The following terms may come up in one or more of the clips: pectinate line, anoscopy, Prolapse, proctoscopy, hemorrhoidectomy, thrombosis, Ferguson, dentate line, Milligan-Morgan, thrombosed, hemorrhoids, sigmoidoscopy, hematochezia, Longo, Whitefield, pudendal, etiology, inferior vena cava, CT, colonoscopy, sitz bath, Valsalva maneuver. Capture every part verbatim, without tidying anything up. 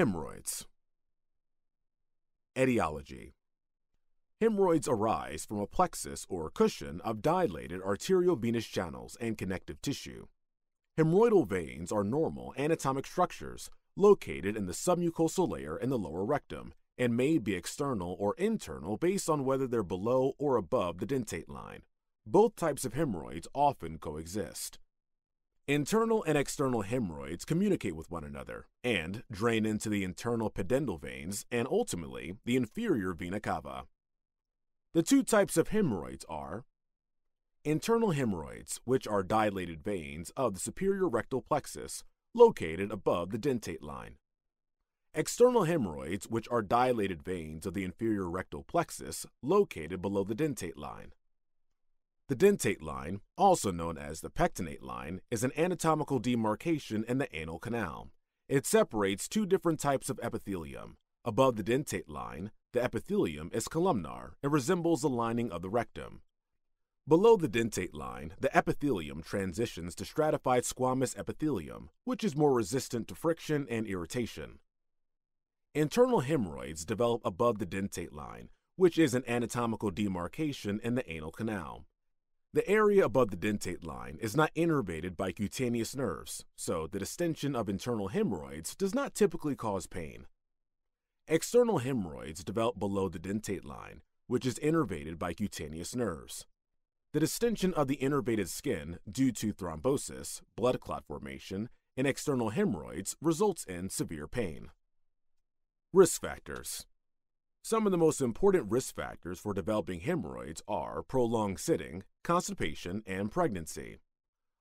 Hemorrhoids. Etiology. Hemorrhoids arise from a plexus or cushion of dilated arteriovenous channels and connective tissue. Hemorrhoidal veins are normal anatomic structures located in the submucosal layer in the lower rectum and may be external or internal based on whether they're below or above the dentate line. Both types of hemorrhoids often coexist. Internal and external hemorrhoids communicate with one another and drain into the internal pudendal veins and ultimately the inferior vena cava. The two types of hemorrhoids are internal hemorrhoids, which are dilated veins of the superior rectal plexus located above the dentate line. External hemorrhoids, which are dilated veins of the inferior rectal plexus located below the dentate line. The dentate line, also known as the pectinate line, is an anatomical demarcation in the anal canal. It separates two different types of epithelium. Above the dentate line, the epithelium is columnar and resembles the lining of the rectum. Below the dentate line, the epithelium transitions to stratified squamous epithelium, which is more resistant to friction and irritation. Internal hemorrhoids develop above the dentate line, which is an anatomical demarcation in the anal canal. The area above the dentate line is not innervated by cutaneous nerves, so the distension of internal hemorrhoids does not typically cause pain. External hemorrhoids develop below the dentate line, which is innervated by cutaneous nerves. The distension of the innervated skin due to thrombosis, blood clot formation, and external hemorrhoids results in severe pain. Risk factors. Some of the most important risk factors for developing hemorrhoids are prolonged sitting, constipation, and pregnancy.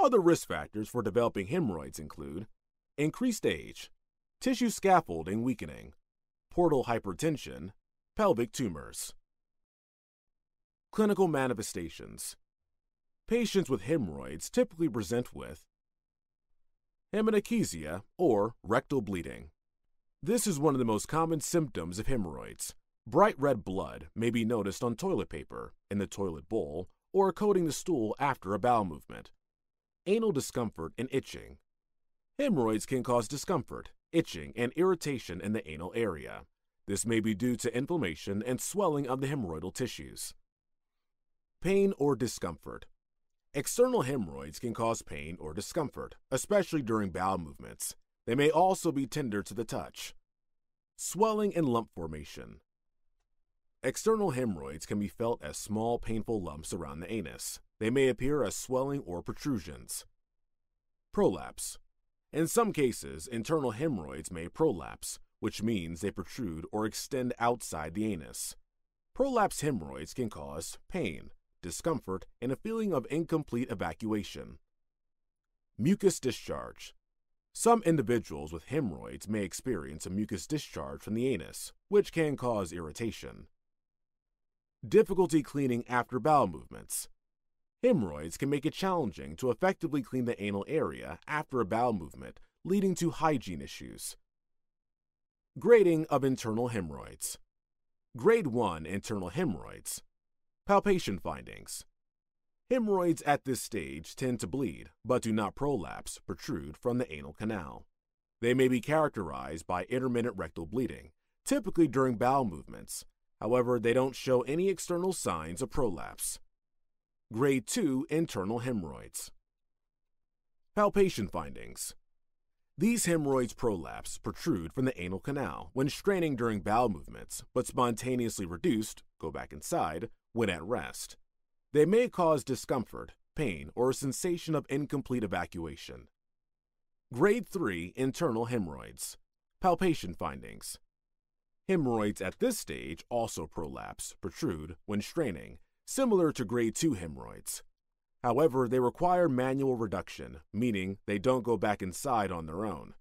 Other risk factors for developing hemorrhoids include increased age, tissue scaffolding weakening, portal hypertension, pelvic tumors. Clinical manifestations. Patients with hemorrhoids typically present with hematochezia or rectal bleeding. This is one of the most common symptoms of hemorrhoids. Bright red blood may be noticed on toilet paper, in the toilet bowl, or coating the stool after a bowel movement. Anal discomfort and itching. Hemorrhoids can cause discomfort, itching, and irritation in the anal area. This may be due to inflammation and swelling of the hemorrhoidal tissues. Pain or discomfort. External hemorrhoids can cause pain or discomfort, especially during bowel movements. They may also be tender to the touch. Swelling and lump formation. External hemorrhoids can be felt as small, painful lumps around the anus. They may appear as swelling or protrusions. Prolapse. In some cases, internal hemorrhoids may prolapse, which means they protrude or extend outside the anus. Prolapsed hemorrhoids can cause pain, discomfort, and a feeling of incomplete evacuation. Mucus discharge. Some individuals with hemorrhoids may experience a mucus discharge from the anus, which can cause irritation. Difficulty cleaning after bowel movements. Hemorrhoids can make it challenging to effectively clean the anal area after a bowel movement, leading to hygiene issues. Grading of internal hemorrhoids. Grade one internal hemorrhoids. Palpation findings. Hemorrhoids at this stage tend to bleed, but do not prolapse, protrude from the anal canal. They may be characterized by intermittent rectal bleeding, typically during bowel movements. However, they don't show any external signs of prolapse. Grade two internal hemorrhoids. Palpation findings. These hemorrhoids prolapse, protrude from the anal canal when straining during bowel movements, but spontaneously reduced, go back inside, when at rest. They may cause discomfort, pain, or a sensation of incomplete evacuation. Grade three internal hemorrhoids. Palpation findings. Hemorrhoids at this stage also prolapse, protrude, when straining, similar to grade two hemorrhoids. However, they require manual reduction, meaning they don't go back inside on their own.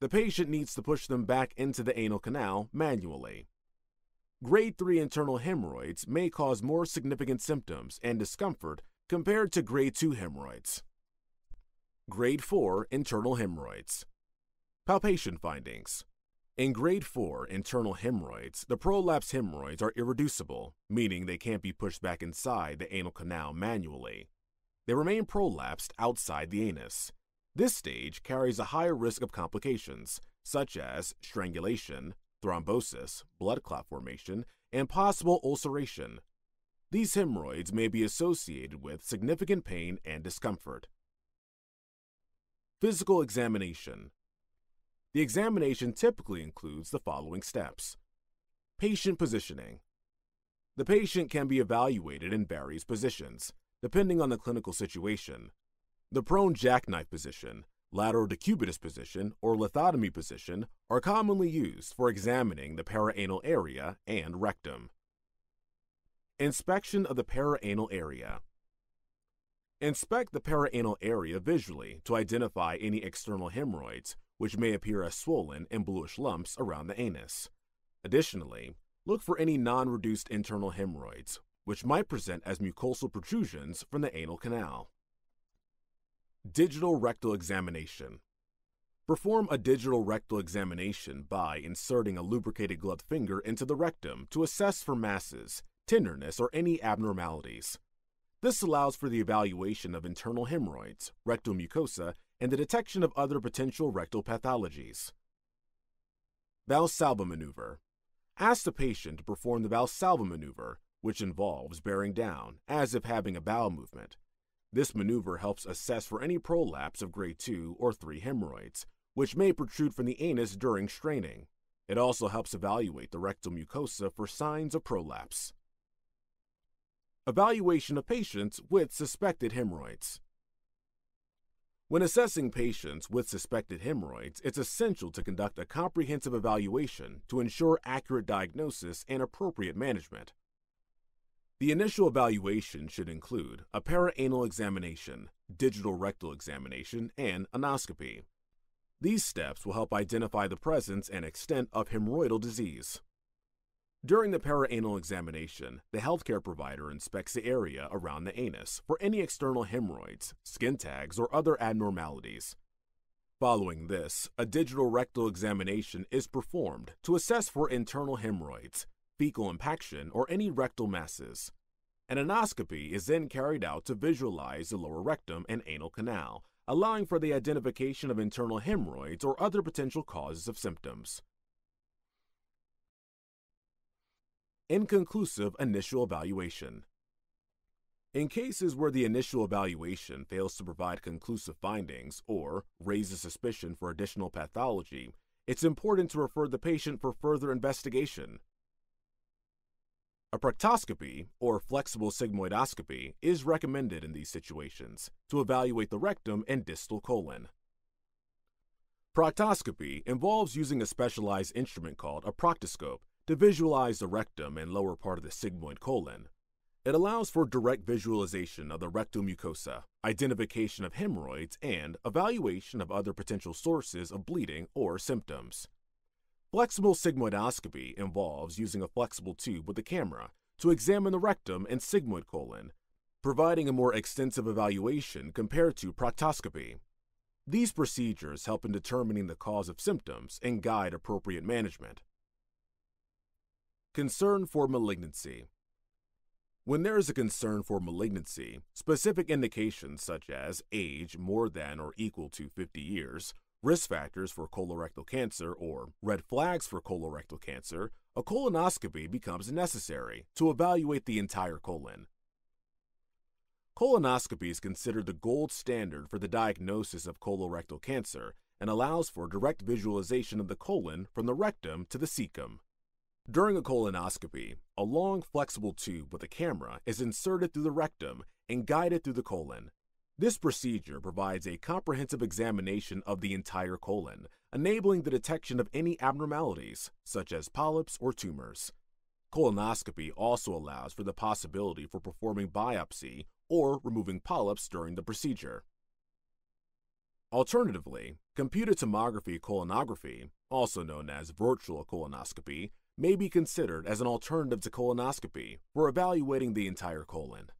The patient needs to push them back into the anal canal manually. Grade three internal hemorrhoids may cause more significant symptoms and discomfort compared to grade two hemorrhoids. Grade four internal hemorrhoids. Palpation findings. In grade four internal hemorrhoids, the prolapsed hemorrhoids are irreducible, meaning they can't be pushed back inside the anal canal manually. They remain prolapsed outside the anus. This stage carries a higher risk of complications, such as strangulation, thrombosis, blood clot formation, and possible ulceration. These hemorrhoids may be associated with significant pain and discomfort. Physical examination. The examination typically includes the following steps. Patient positioning. The patient can be evaluated in various positions, depending on the clinical situation. The prone jackknife position, lateral decubitus position, or lithotomy position are commonly used for examining the perianal area and rectum. Inspection of the perianal area. Inspect the perianal area visually to identify any external hemorrhoids, which may appear as swollen and bluish lumps around the anus. Additionally, look for any non-reduced internal hemorrhoids, which might present as mucosal protrusions from the anal canal. Digital rectal examination. Perform a digital rectal examination by inserting a lubricated gloved finger into the rectum to assess for masses, tenderness, or any abnormalities. This allows for the evaluation of internal hemorrhoids, rectal mucosa, and the detection of other potential rectal pathologies. Valsalva maneuver. Ask the patient to perform the Valsalva maneuver, which involves bearing down, as if having a bowel movement. This maneuver helps assess for any prolapse of grade two or three hemorrhoids, which may protrude from the anus during straining. It also helps evaluate the rectal mucosa for signs of prolapse. Evaluation of patients with suspected hemorrhoids. When assessing patients with suspected hemorrhoids, it's essential to conduct a comprehensive evaluation to ensure accurate diagnosis and appropriate management. The initial evaluation should include a perianal examination, digital rectal examination, and anoscopy. These steps will help identify the presence and extent of hemorrhoidal disease. During the perianal examination, the healthcare provider inspects the area around the anus for any external hemorrhoids, skin tags, or other abnormalities. Following this, a digital rectal examination is performed to assess for internal hemorrhoids, fecal impaction, or any rectal masses. An anoscopy is then carried out to visualize the lower rectum and anal canal, allowing for the identification of internal hemorrhoids or other potential causes of symptoms. Inconclusive initial evaluation. In cases where the initial evaluation fails to provide conclusive findings or raises suspicion for additional pathology, it's important to refer the patient for further investigation. A proctoscopy, or flexible sigmoidoscopy, is recommended in these situations to evaluate the rectum and distal colon. Proctoscopy involves using a specialized instrument called a proctoscope to visualize the rectum and lower part of the sigmoid colon. It allows for direct visualization of the rectal mucosa, identification of hemorrhoids, and evaluation of other potential sources of bleeding or symptoms. Flexible sigmoidoscopy involves using a flexible tube with a camera to examine the rectum and sigmoid colon, providing a more extensive evaluation compared to proctoscopy. These procedures help in determining the cause of symptoms and guide appropriate management. Concern for malignancy. When there is a concern for malignancy, specific indications such as age more than or equal to fifty years, risk factors for colorectal cancer, or red flags for colorectal cancer, a colonoscopy becomes necessary to evaluate the entire colon. Colonoscopy is considered the gold standard for the diagnosis of colorectal cancer and allows for direct visualization of the colon from the rectum to the cecum. During a colonoscopy, a long flexible tube with a camera is inserted through the rectum and guided through the colon. This procedure provides a comprehensive examination of the entire colon, enabling the detection of any abnormalities, such as polyps or tumors. Colonoscopy also allows for the possibility for performing biopsy or removing polyps during the procedure. Alternatively, computed tomography colonography, also known as virtual colonoscopy, may be considered as an alternative to colonoscopy for evaluating the entire colon.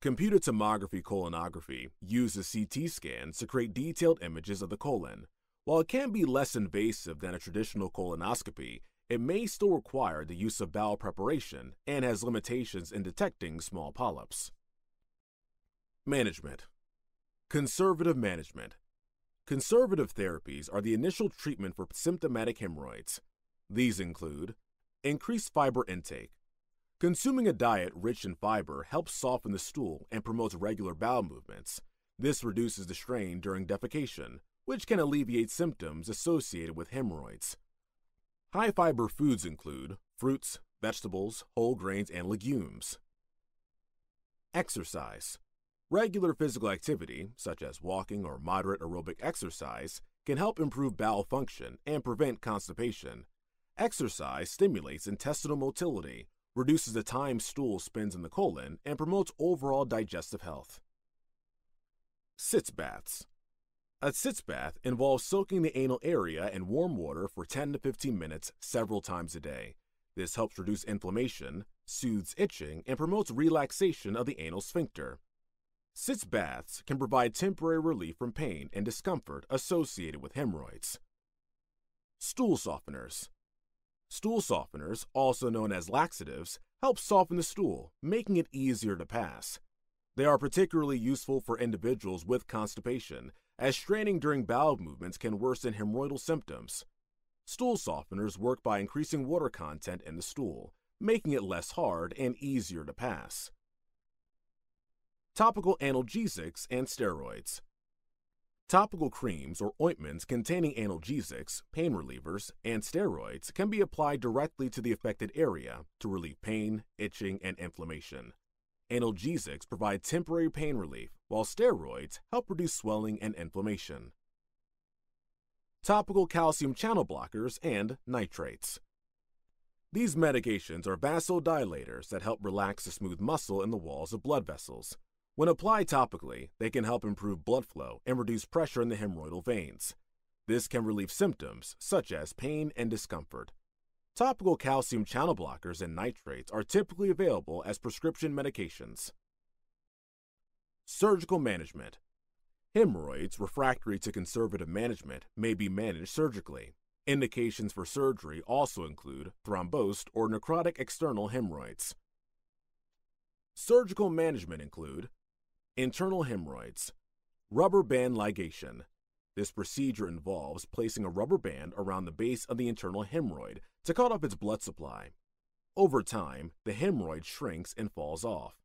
Computed tomography colonography uses C T scans to create detailed images of the colon. While it can be less invasive than a traditional colonoscopy, it may still require the use of bowel preparation and has limitations in detecting small polyps. Management. Conservative management. Conservative therapies are the initial treatment for symptomatic hemorrhoids. These include increased fiber intake. Consuming a diet rich in fiber helps soften the stool and promotes regular bowel movements. This reduces the strain during defecation, which can alleviate symptoms associated with hemorrhoids. High-fiber foods include fruits, vegetables, whole grains, and legumes. Exercise. Regular physical activity, such as walking or moderate aerobic exercise, can help improve bowel function and prevent constipation. Exercise stimulates intestinal motility, reduces the time stool spends in the colon, and promotes overall digestive health. Sitz baths. A sitz bath involves soaking the anal area in warm water for ten to fifteen minutes several times a day. This helps reduce inflammation, soothes itching, and promotes relaxation of the anal sphincter. Sitz baths can provide temporary relief from pain and discomfort associated with hemorrhoids. Stool softeners. Stool softeners, also known as laxatives, help soften the stool, making it easier to pass. They are particularly useful for individuals with constipation, as straining during bowel movements can worsen hemorrhoidal symptoms. Stool softeners work by increasing water content in the stool, making it less hard and easier to pass. Topical analgesics and steroids. Topical creams or ointments containing analgesics, pain relievers, and steroids can be applied directly to the affected area to relieve pain, itching, and inflammation. Analgesics provide temporary pain relief, while steroids help reduce swelling and inflammation. Topical calcium channel blockers and nitrates. These medications are vasodilators that help relax the smooth muscle in the walls of blood vessels. When applied topically, they can help improve blood flow and reduce pressure in the hemorrhoidal veins. This can relieve symptoms such as pain and discomfort. Topical calcium channel blockers and nitrates are typically available as prescription medications. Surgical management. Hemorrhoids refractory to conservative management may be managed surgically. Indications for surgery also include thrombosed or necrotic external hemorrhoids. Surgical management include internal hemorrhoids, rubber band ligation. This procedure involves placing a rubber band around the base of the internal hemorrhoid to cut off its blood supply. Over time, the hemorrhoid shrinks and falls off.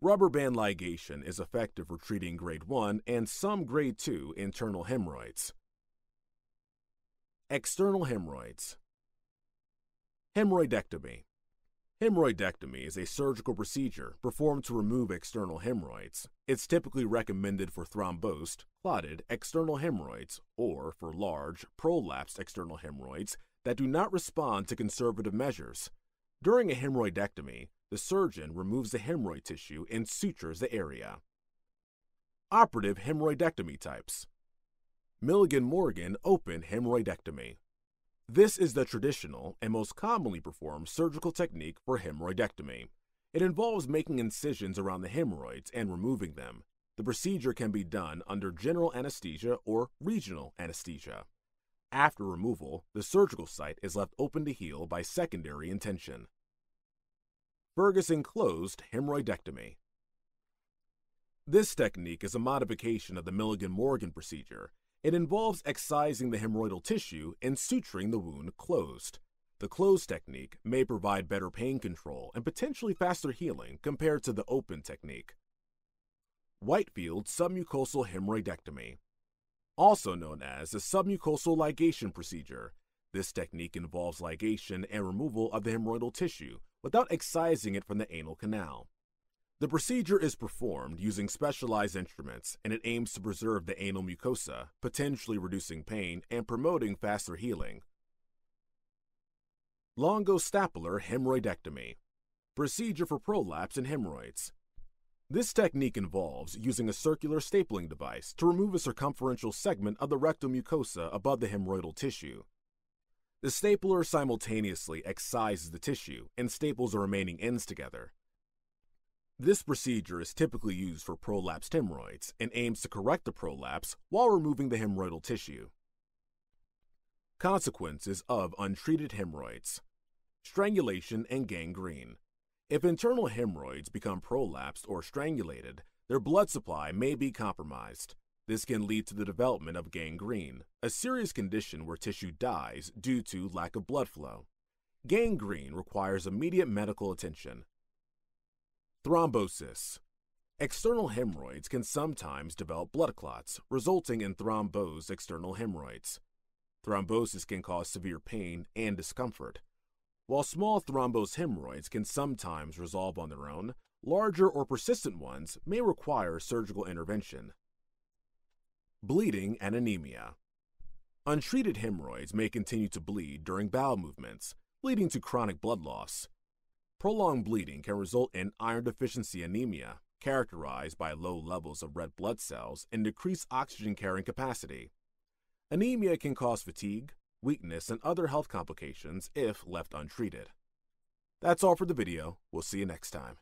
Rubber band ligation is effective for treating grade one and some grade two internal hemorrhoids. External hemorrhoids. Hemorrhoidectomy. Hemorrhoidectomy is a surgical procedure performed to remove external hemorrhoids. It's typically recommended for thrombosed, clotted external hemorrhoids or for large, prolapsed external hemorrhoids that do not respond to conservative measures. During a hemorrhoidectomy, the surgeon removes the hemorrhoid tissue and sutures the area. Operative hemorrhoidectomy types. Milligan-Morgan open hemorrhoidectomy. This is the traditional and most commonly performed surgical technique for hemorrhoidectomy. It involves making incisions around the hemorrhoids and removing them. The procedure can be done under general anesthesia or regional anesthesia. After removal, the surgical site is left open to heal by secondary intention. Ferguson closed hemorrhoidectomy. This technique is a modification of the Milligan-Morgan procedure. It involves excising the hemorrhoidal tissue and suturing the wound closed. The closed technique may provide better pain control and potentially faster healing compared to the open technique. Whitefield submucosal hemorrhoidectomy, also known as the submucosal ligation procedure. This technique involves ligation and removal of the hemorrhoidal tissue without excising it from the anal canal. The procedure is performed using specialized instruments, and it aims to preserve the anal mucosa, potentially reducing pain and promoting faster healing. Longo stapler hemorrhoidectomy, procedure for prolapse and hemorrhoids. This technique involves using a circular stapling device to remove a circumferential segment of the rectal mucosa above the hemorrhoidal tissue. The stapler simultaneously excises the tissue and staples the remaining ends together. This procedure is typically used for prolapsed hemorrhoids and aims to correct the prolapse while removing the hemorrhoidal tissue. Consequences of untreated hemorrhoids. Strangulation and gangrene. If internal hemorrhoids become prolapsed or strangulated, their blood supply may be compromised. This can lead to the development of gangrene, a serious condition where tissue dies due to lack of blood flow. Gangrene requires immediate medical attention. Thrombosis. External hemorrhoids can sometimes develop blood clots, resulting in thrombosed external hemorrhoids. Thrombosis can cause severe pain and discomfort. While small thrombosed hemorrhoids can sometimes resolve on their own, larger or persistent ones may require surgical intervention. Bleeding and anemia. Untreated hemorrhoids may continue to bleed during bowel movements, leading to chronic blood loss. Prolonged bleeding can result in iron deficiency anemia, characterized by low levels of red blood cells and decreased oxygen-carrying capacity. Anemia can cause fatigue, weakness, and other health complications if left untreated. That's all for the video. We'll see you next time.